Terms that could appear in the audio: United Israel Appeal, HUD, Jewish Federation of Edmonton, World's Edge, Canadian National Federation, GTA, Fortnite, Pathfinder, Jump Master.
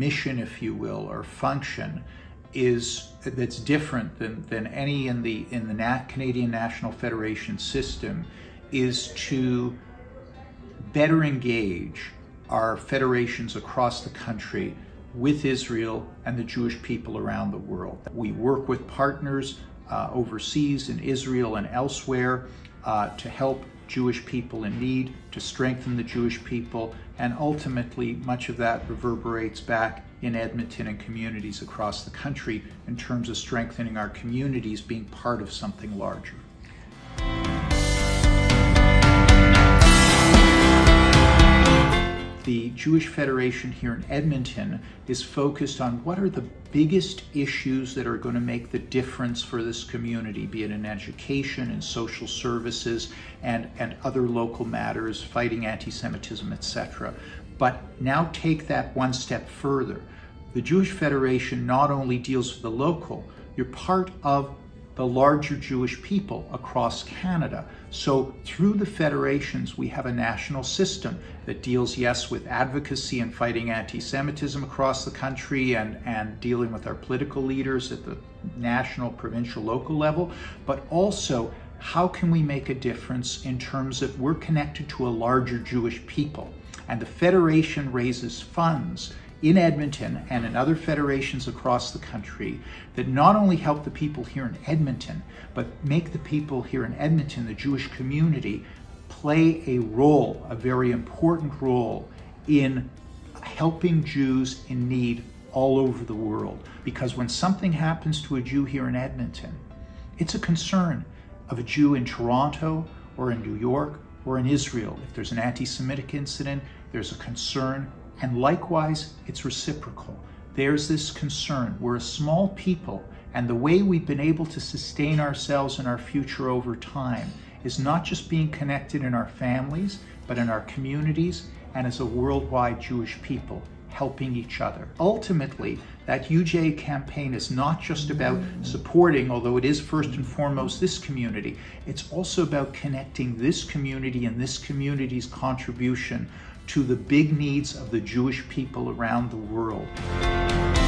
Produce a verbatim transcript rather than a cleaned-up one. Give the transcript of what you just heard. mission, if you will, or function is that's different than, than any in the in the Nat Canadian National Federation system is to better engage our federations across the country with Israel and the Jewish people around the world. We work with partners uh, overseas in Israel and elsewhere uh, to help Jewish people in need, to strengthen the Jewish people, and ultimately much of that reverberates back in Edmonton and communities across the country in terms of strengthening our communities, being part of something larger. The Jewish Federation here in Edmonton is focused on what are the biggest issues that are going to make the difference for this community, be it in education and social services and, and other local matters, fighting anti-Semitism, et cetera. But now take that one step further. The Jewish Federation not only deals with the local, you're part of the larger Jewish people across Canada. So through the federations, we have a national system that deals, yes, with advocacy and fighting anti-Semitism across the country and, and dealing with our political leaders at the national, provincial, local level, but also how can we make a difference in terms of we're connected to a larger Jewish people. And the federation raises funds in Edmonton and in other federations across the country that not only help the people here in Edmonton, but make the people here in Edmonton, the Jewish community, play a role, a very important role in helping Jews in need all over the world. Because when something happens to a Jew here in Edmonton, it's a concern of a Jew in Toronto or in New York or in Israel. If there's an anti-Semitic incident, there's a concern. And likewise, it's reciprocal. There's this concern. We're a small people, and the way we've been able to sustain ourselves and our future over time is not just being connected in our families, but in our communities and as a worldwide Jewish people, helping each other. Ultimately, that U J A campaign is not just about supporting, although it is first and foremost this community, it's also about connecting this community and this community's contribution to the big needs of the Jewish people around the world.